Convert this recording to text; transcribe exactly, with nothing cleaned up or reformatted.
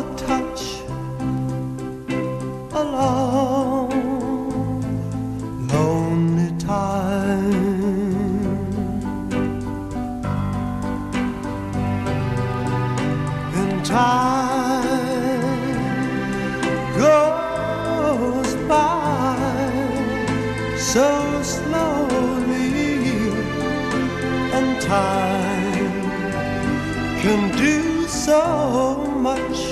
your touch a long, lonely time. And time goes by so slowly, and time can do so much.